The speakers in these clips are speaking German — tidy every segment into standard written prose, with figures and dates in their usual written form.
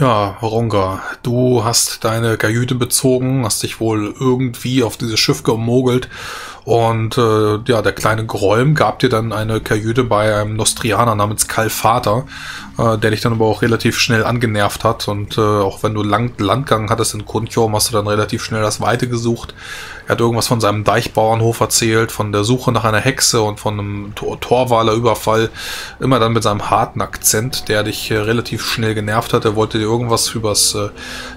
Ja, Ronka, du hast deine Kajüte bezogen, hast dich wohl irgendwie auf dieses Schiff gemogelt und ja, der kleine Grolm gab dir dann eine Kajüte bei einem Nostrianer namens Kalvater, der dich dann aber auch relativ schnell angenervt hat und auch wenn du Landgang hattest in Kuntjom, hast du dann relativ schnell das Weite gesucht. Er hat irgendwas von seinem Deichbauernhof erzählt, von der Suche nach einer Hexe und von einem Torwaler-Überfall, immer dann mit seinem harten Akzent, der dich relativ schnell genervt hat. Er wollte dir irgendwas übers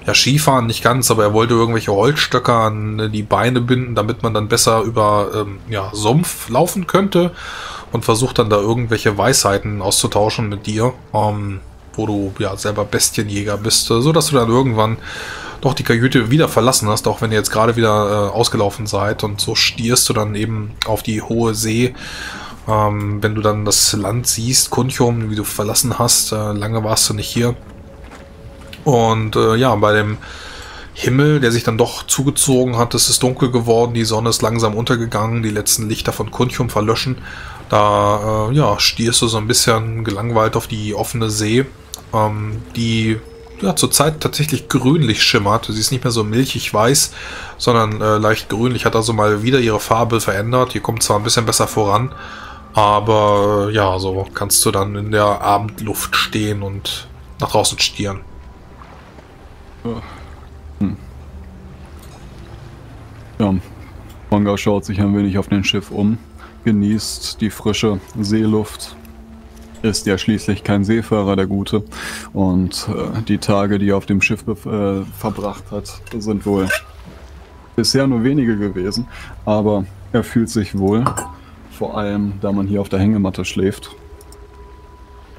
ja, Skifahren, nicht ganz, aber er wollte irgendwelche Holzstöcker an die Beine binden, damit man dann besser über ja, Sumpf laufen könnte, und versucht dann da irgendwelche Weisheiten auszutauschen mit dir, wo du ja selber Bestienjäger bist, so dass du dann irgendwann doch die Kajüte wieder verlassen hast, auch wenn ihr jetzt gerade wieder ausgelaufen seid, und so stierst du dann eben auf die hohe See. Wenn du dann das Land siehst, Kuntjom, wie du verlassen hast, lange warst du nicht hier. Und ja, bei dem Himmel, der sich dann doch zugezogen hat, es ist dunkel geworden, die Sonne ist langsam untergegangen, die letzten Lichter von Kuntjom verlöschen. Da ja, stierst du so ein bisschen gelangweilt auf die offene See, die ja zurzeit tatsächlich grünlich schimmert. Sie ist nicht mehr so milchig weiß, sondern leicht grünlich, hat also mal wieder ihre Farbe verändert. Hier kommt zwar ein bisschen besser voran, aber ja, so kannst du dann in der Abendluft stehen und nach draußen stieren. Hm. Ja, Ronka schaut sich ein wenig auf dem Schiff um, genießt die frische Seeluft. Ist ja schließlich kein Seefahrer, der Gute. Und die Tage, die er auf dem Schiff verbracht hat, sind wohl bisher nur wenige gewesen. Aber er fühlt sich wohl, vor allem, da man hier auf der Hängematte schläft.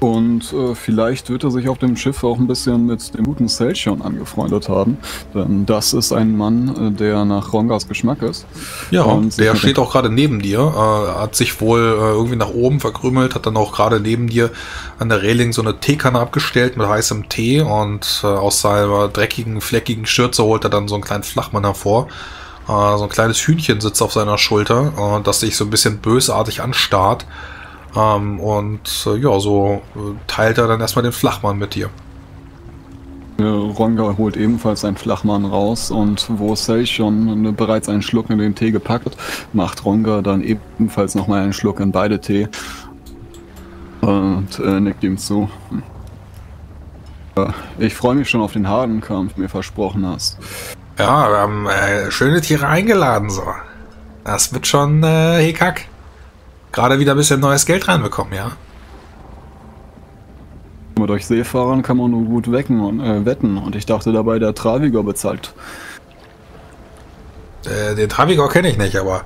Und vielleicht wird er sich auf dem Schiff auch ein bisschen mit dem guten Selchion angefreundet haben. Denn das ist ein Mann, der nach Ronkas Geschmack ist. Ja, und der steht auch gerade neben dir. Hat sich wohl irgendwie nach oben verkrümelt, hat dann auch gerade neben dir an der Reling so eine Teekanne abgestellt mit heißem Tee. Und aus seiner dreckigen, fleckigen Schürze holt er dann so einen kleinen Flachmann hervor. So ein kleines Hühnchen sitzt auf seiner Schulter, das sich so ein bisschen bösartig anstarrt. Und ja, so teilt er dann erstmal den Flachmann mit dir. Ronka holt ebenfalls seinen Flachmann raus, und wo Selchion bereits einen Schluck in den Tee gepackt hat, macht Ronka dann ebenfalls nochmal einen Schluck in beide Tee und nickt ihm zu. Ich freue mich schon auf den harten Kampf, mir versprochen hast. Ja, wir haben schöne Tiere eingeladen, so. Das wird schon Hickhack. Gerade wieder ein bisschen neues Geld reinbekommen, ja? Mit euch Seefahrern kann man nur gut wetten, und ich dachte dabei, der Travigor bezahlt. Den Travigor kenne ich nicht, aber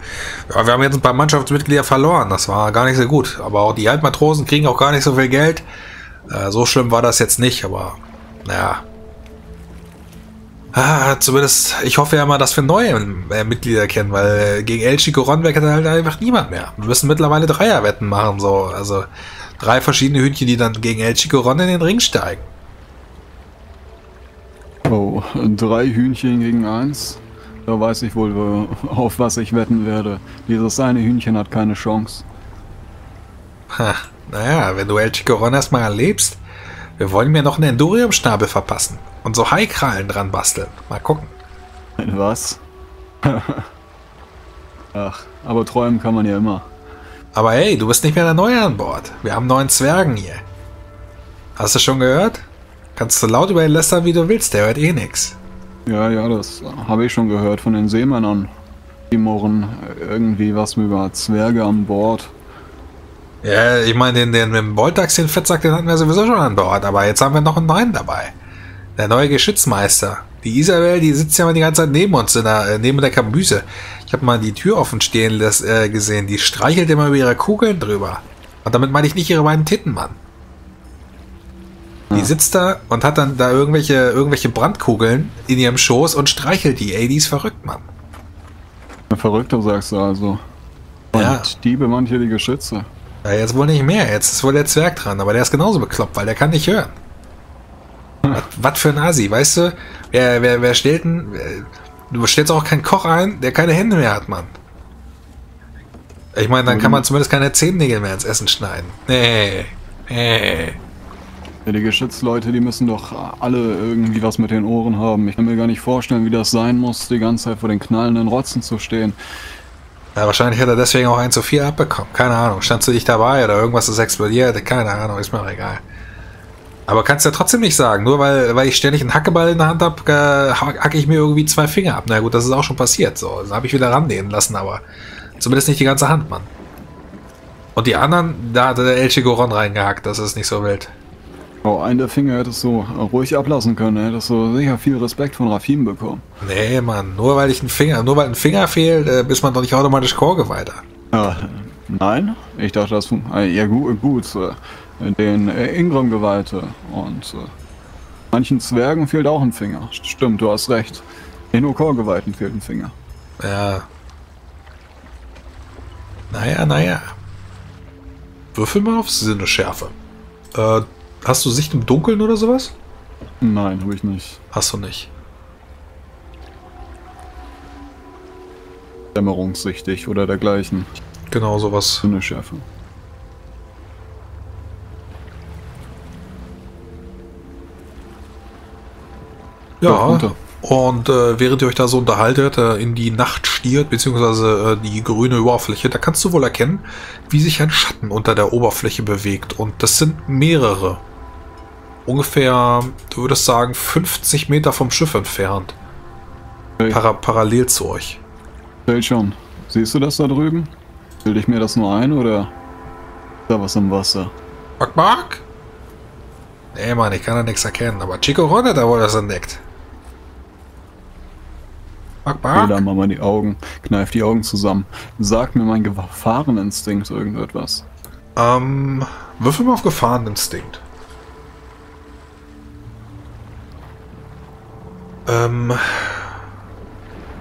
ja, wir haben jetzt ein paar Mannschaftsmitglieder verloren, das war gar nicht so gut. Aber auch die Altmatrosen kriegen auch gar nicht so viel Geld. So schlimm war das jetzt nicht, aber naja. Zumindest, ich hoffe ja mal, dass wir neue Mitglieder kennen, weil gegen El Chico Ron hat halt einfach niemand mehr. Wir müssen mittlerweile Dreierwetten machen, so. Also 3 verschiedene Hühnchen, die dann gegen El Chico Ron in den Ring steigen. Oh, 3 Hühnchen gegen 1? Da weiß ich wohl, auf was ich wetten werde. Dieses eine Hühnchen hat keine Chance. Ha, naja, wenn du El Chico Ron erstmal erlebst, wir wollen mir noch einen Endurium-Schnabel verpassen. Und so Haikrallen dran basteln. Mal gucken. Was? Ach, aber träumen kann man ja immer. Aber hey, du bist nicht mehr der Neue an Bord. Wir haben 9 Zwergen hier. Hast du schon gehört? Kannst du laut über ihn lästern, wie du willst. Der hört eh nix. Ja, ja, das habe ich schon gehört von den Seemännern. Die murren irgendwie was über Zwerge an Bord. Ja, ich meine, den Boltax, den Fettsack, den hatten wir sowieso schon an Bord. Aber jetzt haben wir noch einen neuen dabei. Der neue Geschützmeister. Die Isabel, die sitzt ja mal die ganze Zeit neben uns, neben der Kabüse. Ich habe mal die Tür offen stehen gesehen. Die streichelt immer über ihre Kugeln drüber. Und damit meine ich nicht ihre beiden Titten, Mann. Die sitzt da und hat dann da irgendwelche Brandkugeln in ihrem Schoß und streichelt die. Ey, die ist verrückt, Mann. Verrückter, sagst du also. Und ja. Die bemannt hier die Geschütze. Ja, jetzt wohl nicht mehr. Jetzt ist wohl der Zwerg dran. Aber der ist genauso bekloppt, weil der kann nicht hören. Was für ein Asi, weißt du? Wer stellt denn... Du stellst auch keinen Koch ein, der keine Hände mehr hat, Mann. Ich meine, dann kann man zumindest keine Zehennägel mehr ins Essen schneiden. Nee. Ja, die Geschützleute, die müssen doch alle irgendwie was mit den Ohren haben. Ich kann mir gar nicht vorstellen, wie das sein muss, die ganze Zeit vor den knallenden Rotzen zu stehen. Ja, wahrscheinlich hat er deswegen auch 1:4 abbekommen. Keine Ahnung, standst du dich dabei oder irgendwas ist explodiert? Keine Ahnung, ist mir auch egal. Aber kannst ja trotzdem nicht sagen, nur weil ich ständig einen Hackeball in der Hand habe, hacke ich mir irgendwie 2 Finger ab. Na gut, das ist auch schon passiert, so. Das habe ich wieder rannehmen lassen, aber zumindest nicht die ganze Hand, Mann. Und die anderen, da hat der El Chico Ron reingehackt, das ist nicht so wild. Oh, einen der Finger hättest du ruhig ablassen können, hättest du sicher viel Respekt von Rafim bekommen. Nee, Mann, nur weil ein Finger fehlt, ist man doch nicht automatisch Chorgeweihter. Nein, ich dachte, das ja gut, den Ingram-Geweihte und manchen Zwergen fehlt auch ein Finger. Stimmt, du hast recht. Den nur Chorgeweihten fehlt ein Finger. Ja. Naja. Würfel mal auf Sinnesschärfe. Hast du Sicht im Dunkeln oder sowas? Nein, habe ich nicht. Hast du nicht. Dämmerungssichtig oder dergleichen. Genau, sowas. Sinnesschärfe. Ja, und während ihr euch da so unterhaltet, in die Nacht stiert, beziehungsweise die grüne Oberfläche, da kannst du wohl erkennen, wie sich ein Schatten unter der Oberfläche bewegt. Und das sind mehrere. Ungefähr, du würdest sagen, 50 Meter vom Schiff entfernt. Hey. Parallel zu euch. Selchion, siehst du das da drüben? Bilde ich mir das nur ein, oder ist da was im Wasser? Back? Ey, Mann, ich kann da nichts erkennen, aber Chico Ron hat da wohl das entdeckt. Da mach mal die Augen, kneif die Augen zusammen. Sag mir mein Gefahreninstinkt irgendetwas. Würfel mal auf Gefahreninstinkt.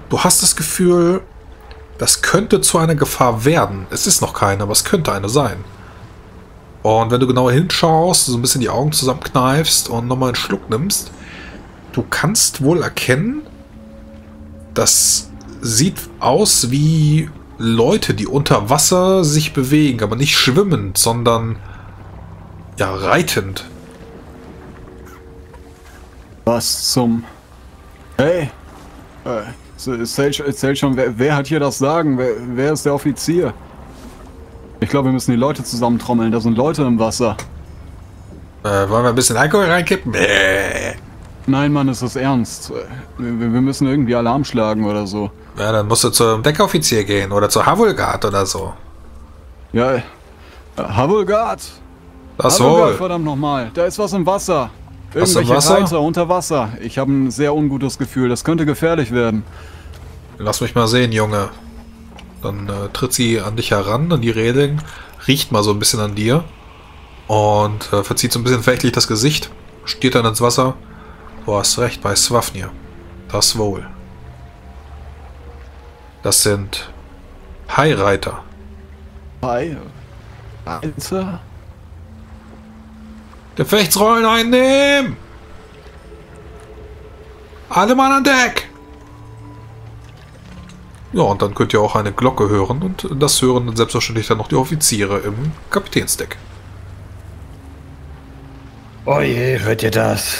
Du hast das Gefühl, das könnte zu einer Gefahr werden. Es ist noch keine, aber es könnte eine sein. Und wenn du genauer hinschaust, so ein bisschen die Augen zusammenkneifst und nochmal einen Schluck nimmst, du kannst wohl erkennen, das sieht aus wie Leute, die unter Wasser sich bewegen, aber nicht schwimmend, sondern ja, reitend. Was zum... Hey! Selchion, wer hat hier das Sagen? Wer ist der Offizier? Ich glaube, wir müssen die Leute zusammentrommeln. Da sind Leute im Wasser. Wollen wir ein bisschen Alkohol reinkippen? Nein, Mann, es ist ernst. Wir müssen irgendwie Alarm schlagen oder so. Ja, dann musst du zum Deckoffizier gehen oder zu Havulgard oder so. Ja, Havulgard! Das wohl! Verdammt nochmal, da ist was im Wasser. Irgendwelche Reiter unter Wasser. Ich habe ein sehr ungutes Gefühl, das könnte gefährlich werden. Lass mich mal sehen, Junge. Dann tritt sie an dich heran, an die Reling, riecht mal so ein bisschen an dir und verzieht so ein bisschen verächtlich das Gesicht, steht dann ins Wasser. Du hast recht, bei Swafnir. Das wohl. Das sind Hai-Reiter. Hai-Reiter? Gefechtsrollen einnehmen! Alle Mann an Deck! Ja, und dann könnt ihr auch eine Glocke hören und das hören dann selbstverständlich dann noch die Offiziere im Kapitänsdeck. Oh je, hört ihr das?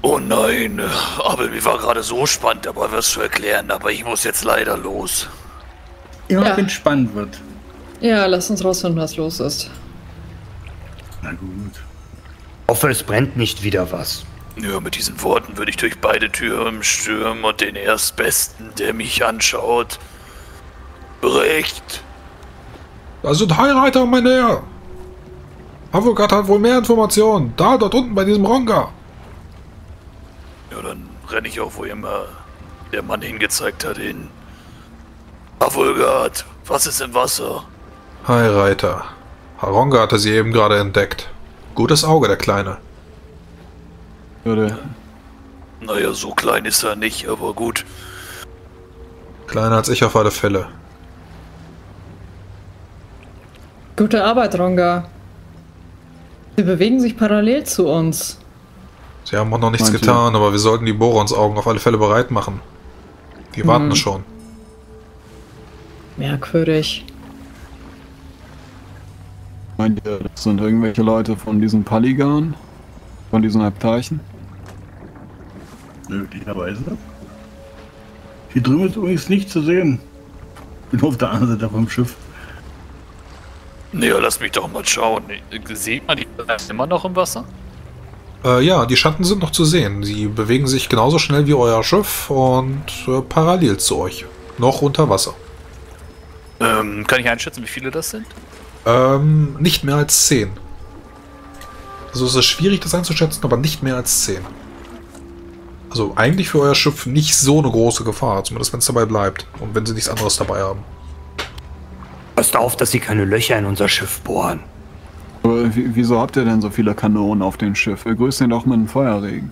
Oh nein, aber mir war gerade so spannend, aber was zu erklären, aber ich muss jetzt leider los. Ja, wenn es spannend wird. Ja, lass uns rausfinden, was los ist. Na gut. Hoffe, es brennt nicht wieder was. Ja, mit diesen Worten würde ich durch beide Türen stürmen und den Erstbesten, der mich anschaut, bricht. Da sind Hai-Reiter, mein Herr. Avogad hat wohl mehr Informationen. Dort unten bei diesem Ronka. Ja, dann renne ich auch, wo immer der Mann hingezeigt hat, hin. Avogad, was ist im Wasser? Hai-Reiter. Ronka hatte sie eben gerade entdeckt. Gutes Auge, der Kleine. Oder? Naja, so klein ist er nicht, aber gut. Kleiner als ich auf alle Fälle. Gute Arbeit, Ronka. Sie bewegen sich parallel zu uns. Sie haben auch noch nichts getan, aber wir sollten die Borons-Augen auf alle Fälle bereit machen. Die warten schon. Merkwürdig. Meint ihr, das sind irgendwelche Leute von diesem Paligan? Von diesen Halbteichen? Möglicherweise. Hier drüben ist übrigens nichts zu sehen. Ich bin auf der anderen Seite vom Schiff. Naja, lass mich doch mal schauen. Sieht man die immer noch im Wasser? Ja, die Schatten sind noch zu sehen. Sie bewegen sich genauso schnell wie euer Schiff und parallel zu euch. Noch unter Wasser. Kann ich einschätzen, wie viele das sind? Nicht mehr als 10. Also es ist schwierig, das einzuschätzen, aber nicht mehr als 10. Also eigentlich für euer Schiff nicht so eine große Gefahr, zumindest wenn es dabei bleibt und wenn sie nichts anderes dabei haben. Passt auf, dass sie keine Löcher in unser Schiff bohren. Aber wieso habt ihr denn so viele Kanonen auf dem Schiff? Wir grüßen ihn doch mit einem Feuerregen.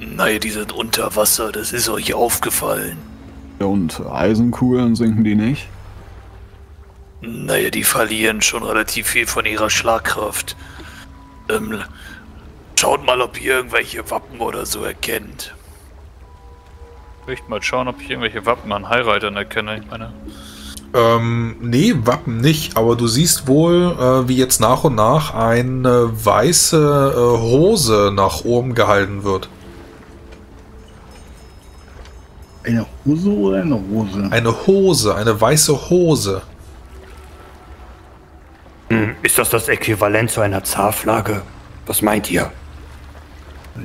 Naja, die sind unter Wasser, das ist euch aufgefallen. Ja, und Eisenkugeln sinken die nicht? Naja, die verlieren schon relativ viel von ihrer Schlagkraft. Schaut mal, ob ihr irgendwelche Wappen oder so erkennt. Ich möchte mal schauen, ob ich irgendwelche Wappen an Heilreitern erkenne, ich meine... Nee, Wappen nicht, aber du siehst wohl, wie jetzt nach und nach eine weiße Hose nach oben gehalten wird. Eine Hose oder eine Hose? Eine Hose, eine weiße Hose. Ist das das Äquivalent zu einer Zarflagge? Was meint ihr?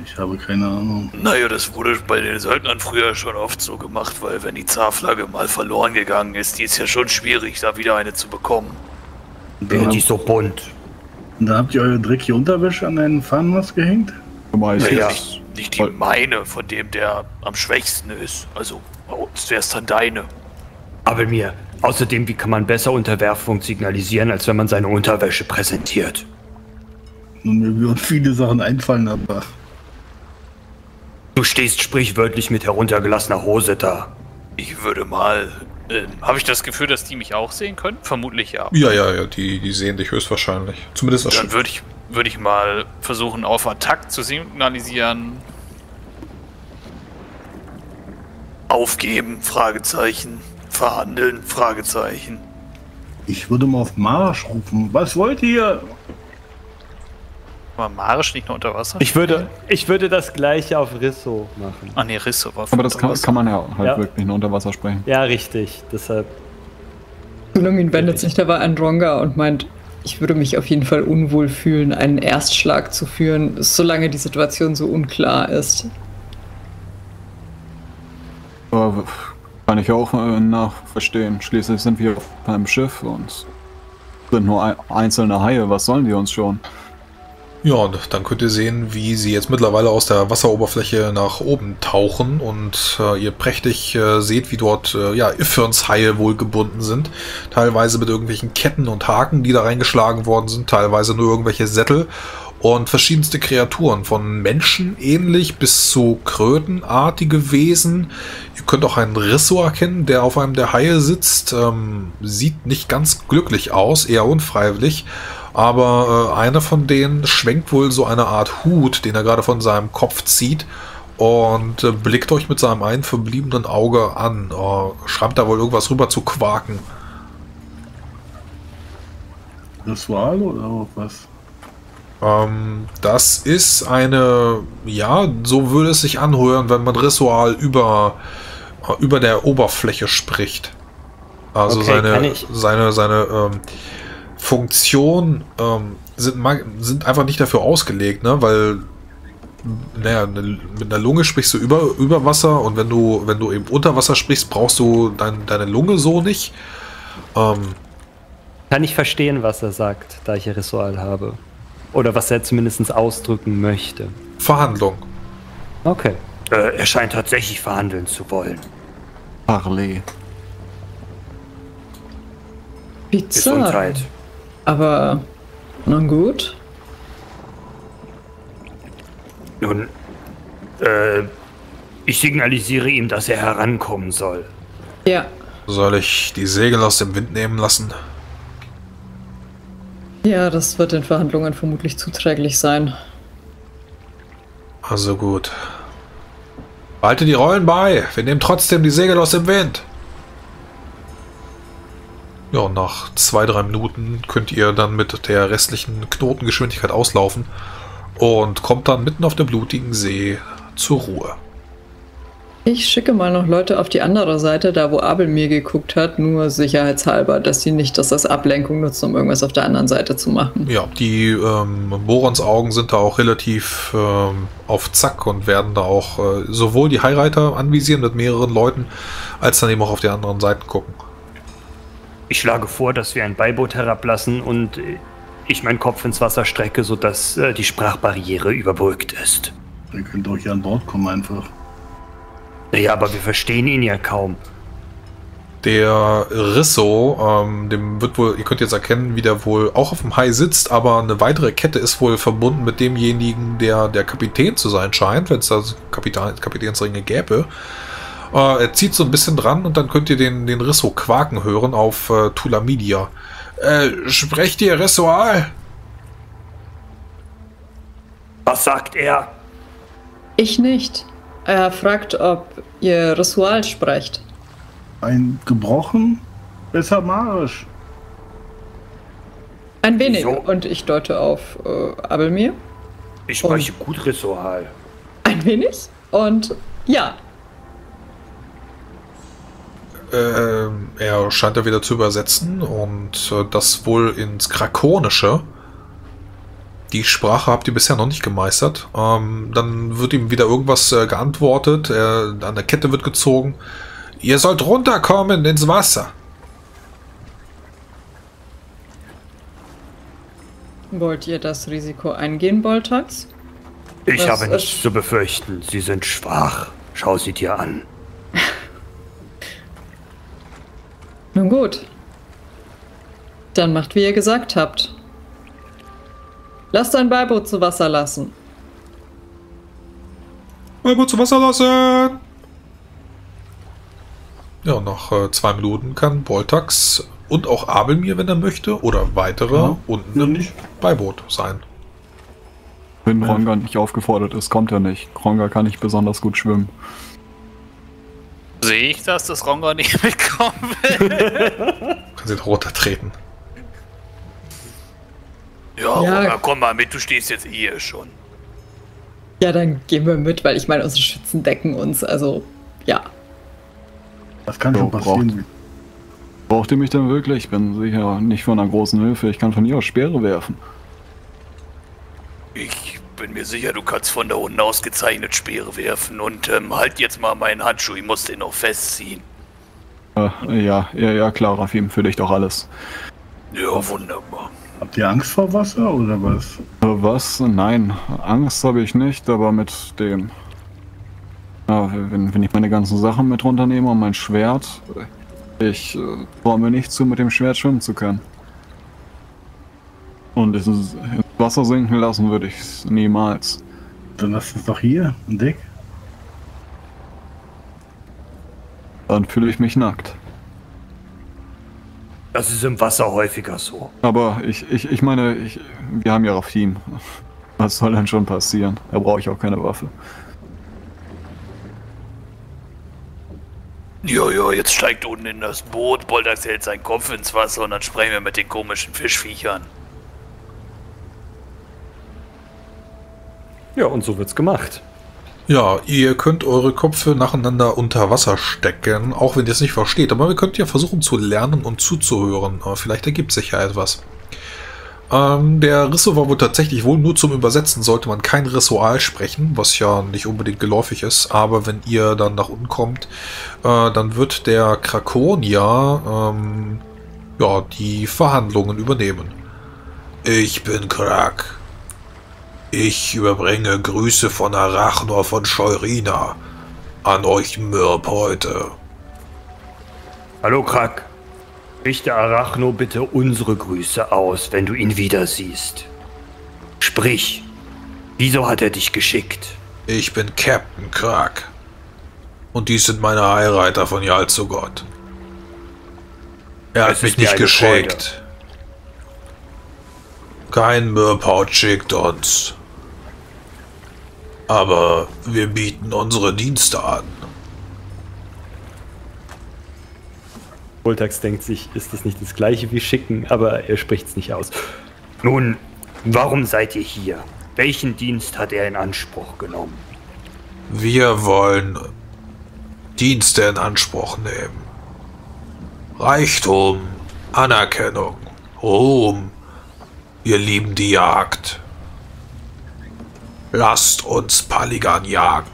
Ich habe keine Ahnung. Naja, das wurde bei den Söldnern früher schon oft so gemacht, weil wenn die Zarflagge mal verloren gegangen ist, die ist ja schon schwierig, da wieder eine zu bekommen. Die ist so bunt. Und da habt ihr eure dreckige Unterwäsche an einen Fahnenmast gehängt? Naja, nicht die meine, von dem der am schwächsten ist. Also, bei uns wäre es dann deine. Aber mir, außerdem, wie kann man besser Unterwerfung signalisieren, als wenn man seine Unterwäsche präsentiert? Nun, mir würden viele Sachen einfallen, aber... Du stehst sprichwörtlich mit heruntergelassener Hose da. Ich würde mal... habe ich das Gefühl, dass die mich auch sehen können? Vermutlich ja. Ja, die sehen dich höchstwahrscheinlich. Zumindest das. Dann würde ich mal versuchen, auf Attack zu signalisieren. Aufgeben, Fragezeichen. Verhandeln, Fragezeichen. Ich würde mal auf Marsch rufen. Was wollt ihr? Marisch nicht nur unter Wasser? Ich würde das gleiche auf Risso machen. Ah, ne, Risso war. Aber das kann man ja halt wirklich nur unter Wasser sprechen. Ja, richtig. Deshalb. Lungin wendet sich dabei an Ronka und meint, ich würde mich auf jeden Fall unwohl fühlen, einen Erstschlag zu führen, solange die Situation so unklar ist. Kann ich auch nachverstehen. Schließlich sind wir auf einem Schiff und sind nur einzelne Haie. Was sollen die uns schon? Ja, und dann könnt ihr sehen, wie sie jetzt mittlerweile aus der Wasseroberfläche nach oben tauchen und ihr prächtig seht, wie dort Iffernshai wohl gebunden sind. Teilweise mit irgendwelchen Ketten und Haken, die da reingeschlagen worden sind, teilweise nur irgendwelche Sättel und verschiedenste Kreaturen, von Menschen ähnlich bis zu krötenartige Wesen. Ihr könnt auch einen Risso erkennen, der auf einem der Haie sitzt. Sieht nicht ganz glücklich aus, eher unfreiwillig. Aber einer von denen schwenkt wohl so eine Art Hut, den er gerade von seinem Kopf zieht und blickt euch mit seinem einen verbliebenen Auge an. Schreibt da wohl irgendwas rüber zu quaken. Ritual oder was? Das ist eine... Ja, so würde es sich anhören, wenn man Ritual über der Oberfläche spricht. Also okay, seine Funktionen sind einfach nicht dafür ausgelegt, ne? Weil mit einer Lunge sprichst du über Wasser und wenn du eben unter Wasser sprichst, brauchst du deine Lunge so nicht. Kann ich verstehen, was er sagt, da ich ein Ritual habe. Oder was er zumindest ausdrücken möchte. Verhandlung. Okay. Er scheint tatsächlich verhandeln zu wollen. Parley. Pizza. Gesundheit. Aber, nun gut. Nun, ich signalisiere ihm, dass er herankommen soll. Ja. Soll ich die Segel aus dem Wind nehmen lassen? Ja, das wird den Verhandlungen vermutlich zuträglich sein. Also gut. Halte die Rollen bei, wir nehmen trotzdem die Segel aus dem Wind. Ja, und nach 2-3 Minuten könnt ihr dann mit der restlichen Knotengeschwindigkeit auslaufen und kommt dann mitten auf dem blutigen See zur Ruhe. Ich schicke mal noch Leute auf die andere Seite, da wo Abelmir geguckt hat, nur sicherheitshalber, dass sie nicht das als Ablenkung nutzen, um irgendwas auf der anderen Seite zu machen. Ja, die Morons Augen sind da auch relativ auf Zack und werden da auch sowohl die Highreiter anvisieren mit mehreren Leuten, als dann eben auch auf die anderen Seiten gucken. Ich schlage vor, dass wir ein Beiboot herablassen und ich meinen Kopf ins Wasser strecke, sodass die Sprachbarriere überbrückt ist. Ihr könnt euch ja an Bord kommen einfach. Ja, aber wir verstehen ihn ja kaum. Der Risso, dem wird wohl, ihr könnt jetzt erkennen, wie der wohl auch auf dem Hai sitzt, aber eine weitere Kette ist wohl verbunden mit demjenigen, der Kapitän zu sein scheint, wenn es da Kapitänsringe gäbe. Er zieht so ein bisschen dran und dann könnt ihr den Risso quaken hören auf Tulamidia. Sprecht ihr Rissoal? Was sagt er? Ich nicht. Er fragt, ob ihr Ritual sprecht. Ein gebrochen? Bessamarisch. Ein wenig. So. Und ich deute auf Abelmir. Ich spreche gut Ritual. Ein wenig? Und ja. Er scheint da wieder zu übersetzen und das wohl ins Krakonische. Die Sprache habt ihr bisher noch nicht gemeistert. Dann wird ihm wieder irgendwas geantwortet. An der Kette wird gezogen. Ihr sollt runterkommen ins Wasser. Wollt ihr das Risiko eingehen, Boltax? Ich habe nichts zu befürchten. Sie sind schwach. Schau sie dir an. Nun gut. Dann macht, wie ihr gesagt habt. Lass dein Beiboot zu Wasser lassen. Beiboot zu Wasser lassen! Ja, nach 2 Minuten kann Boltax und auch Abelmir, wenn er möchte, oder weitere unten im Beiboot sein. Wenn Ronka nicht aufgefordert ist, kommt er nicht. Ronka kann nicht besonders gut schwimmen. Sehe ich das, dass Ronka nicht mitkommen will? Kann sie doch runtertreten. Ja, ja, komm mal mit, du stehst jetzt hier schon. Ja, dann gehen wir mit, weil ich meine, unsere Schützen decken uns, also, ja. Das kann schon passieren. Braucht ihr mich denn wirklich? Ich bin sicher nicht von einer großen Hilfe. Ich kann von hier aus Speere werfen. Ich bin mir sicher, du kannst von da unten ausgezeichnet Speere werfen und halt jetzt mal meinen Handschuh, ich muss den noch festziehen. Ja, klar, Rafim, für dich doch alles. Ja, wunderbar. Habt ihr Angst vor Wasser oder was? Was? Nein, Angst habe ich nicht, aber mit dem... Ja, wenn ich meine ganzen Sachen mit runternehme und mein Schwert... Ich traue mir nicht zu, mit dem Schwert schwimmen zu können. Und es ins Wasser sinken lassen würde ich es niemals. Dann lass es doch hier, ein Deck. Dann fühle ich mich nackt. Das ist im Wasser häufiger so. Aber ich meine, wir haben ja Rafim. Was soll denn schon passieren? Da brauche ich auch keine Waffe. Jojo, jetzt steigt unten in das Boot, Boltax hält seinen Kopf ins Wasser und dann sprechen wir mit den komischen Fischviechern. Ja, und so wird's gemacht. Ja, ihr könnt eure Köpfe nacheinander unter Wasser stecken, auch wenn ihr es nicht versteht. Aber ihr könnt ja versuchen zu lernen und zuzuhören. Aber vielleicht ergibt sich ja etwas. Der Risso war wohl tatsächlich nur zum Übersetzen sollte man kein Rissoal sprechen, was ja nicht unbedingt geläufig ist. Aber wenn ihr dann nach unten kommt, dann wird der Krakonia ja, die Verhandlungen übernehmen. Ich bin Krak. Ich überbringe Grüße von Arachnor von Scheurina an euch Myrpheute. Hallo Krak, richte Arachnor bitte unsere Grüße aus, wenn du ihn wieder siehst. Sprich, wieso hat er dich geschickt? Ich bin Captain Krak und dies sind meine Highreiter von Yalzogott. Er hat mich nicht geschickt. Kein Myrpaut schickt uns. Aber wir bieten unsere Dienste an. Boltax denkt sich, ist das nicht das gleiche wie schicken, aber er spricht es nicht aus. Nun, warum seid ihr hier? Welchen Dienst hat er in Anspruch genommen? Wir wollen Dienste in Anspruch nehmen. Reichtum, Anerkennung, Ruhm. Wir lieben die Jagd. Lasst uns Paligan jagen.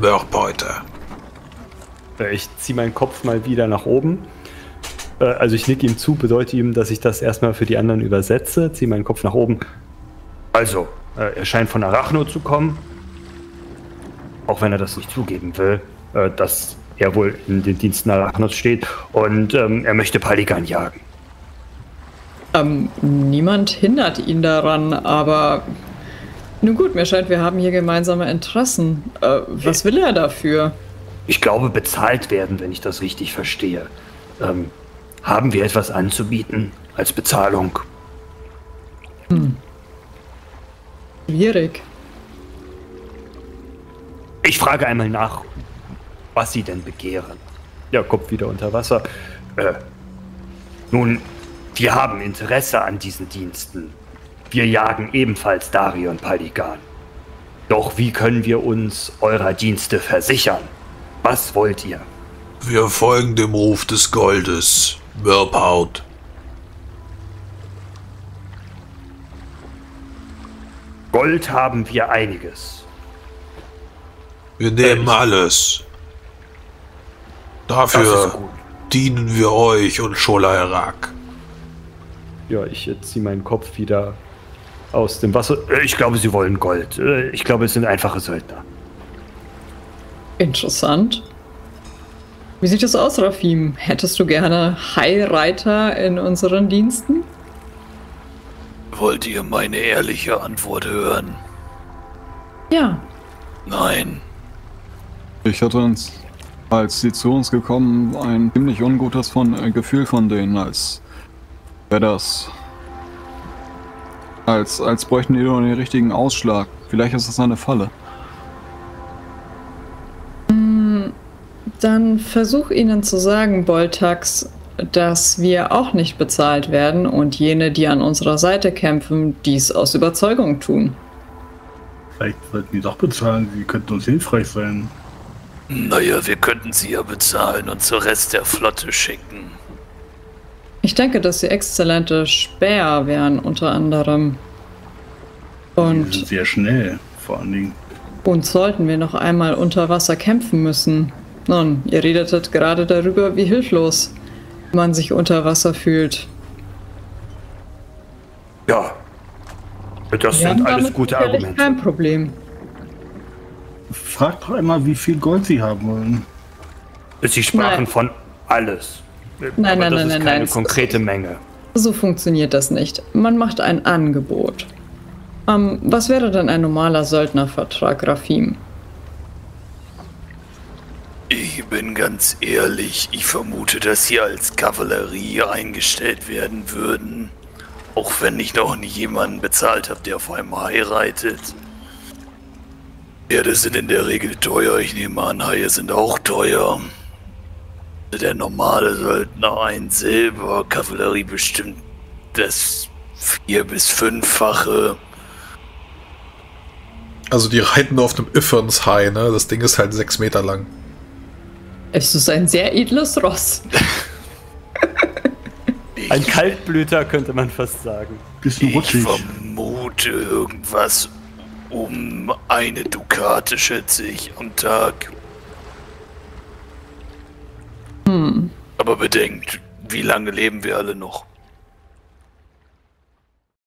Mörbeute. Ich ziehe meinen Kopf mal wieder nach oben. Also ich nicke ihm zu, bedeute ihm, dass ich das erstmal für die anderen übersetze. Ziehe meinen Kopf nach oben. Also, er scheint von Arachnor zu kommen. Auch wenn er das nicht zugeben will, dass er wohl in den Diensten Arachnors steht. Und er möchte Paligan jagen. Niemand hindert ihn daran, aber... Nun gut, mir scheint, wir haben hier gemeinsame Interessen. Was will er dafür? Ich glaube, bezahlt werden, wenn ich das richtig verstehe. Haben wir etwas anzubieten als Bezahlung? Schwierig. Ich frage einmal nach, was Sie denn begehren. Ja, kommt wieder unter Wasser. Nun, wir haben Interesse an diesen Diensten. Wir jagen ebenfalls Darion Paligan. Doch wie können wir uns eurer Dienste versichern? Was wollt ihr? Wir folgen dem Ruf des Goldes, Mörphaut. Gold haben wir einiges. Wir nehmen alles. Dafür dienen wir euch und Sholairaq. Ja, ich ziehe meinen Kopf wieder aus dem Wasser. Ich glaube, sie wollen Gold. Ich glaube, es sind einfache Söldner. Interessant. Wie sieht es aus, Rafim? Hättest du gerne High-Reiter in unseren Diensten? Wollt ihr meine ehrliche Antwort hören? Ja. Nein. Ich hatte uns, als sie zu uns gekommen, ein ziemlich ungutes Gefühl von denen, als wäre das. Als bräuchten die nur den richtigen Ausschlag. Vielleicht ist das eine Falle. Dann versuch ihnen zu sagen, Boltax, dass wir auch nicht bezahlt werden und jene, die an unserer Seite kämpfen, dies aus Überzeugung tun. Vielleicht sollten die doch bezahlen, sie könnten uns hilfreich sein. Naja, wir könnten sie ja bezahlen und zur Rest der Flotte schicken. Ich denke, dass sie exzellente Späher wären, unter anderem. Und die sind sehr schnell, vor allen Dingen. Und sollten wir noch einmal unter Wasser kämpfen müssen? Nun, ihr redetet gerade darüber, wie hilflos man sich unter Wasser fühlt. Ja, das sind alles gute Argumente. Kein Problem. Fragt doch einmal, wie viel Gold sie haben wollen. Sie sprachen von alles. Nein, nein, nein, nein. Keine konkrete Menge. So funktioniert das nicht. Man macht ein Angebot. Was wäre denn ein normaler Söldnervertrag, Rafim? Ich bin ganz ehrlich, ich vermute, dass sie als Kavallerie eingestellt werden würden. Auch wenn ich noch nie jemanden bezahlt habe, der auf einem Hai reitet. Pferde sind in der Regel teuer, ich nehme an, Haie sind auch teuer. Der normale Söldner ein Silber, Kavallerie bestimmt das 4- bis 5-fache. Also die reiten auf einem Iffernshai, ne? Das Ding ist halt 6 Meter lang. Es ist ein sehr edles Ross. Ein Kaltblüter, könnte man fast sagen. Bisschen rutschig. Ich vermute irgendwas um eine Dukate, schätze ich, am Tag. Aber bedenkt, wie lange leben wir alle noch?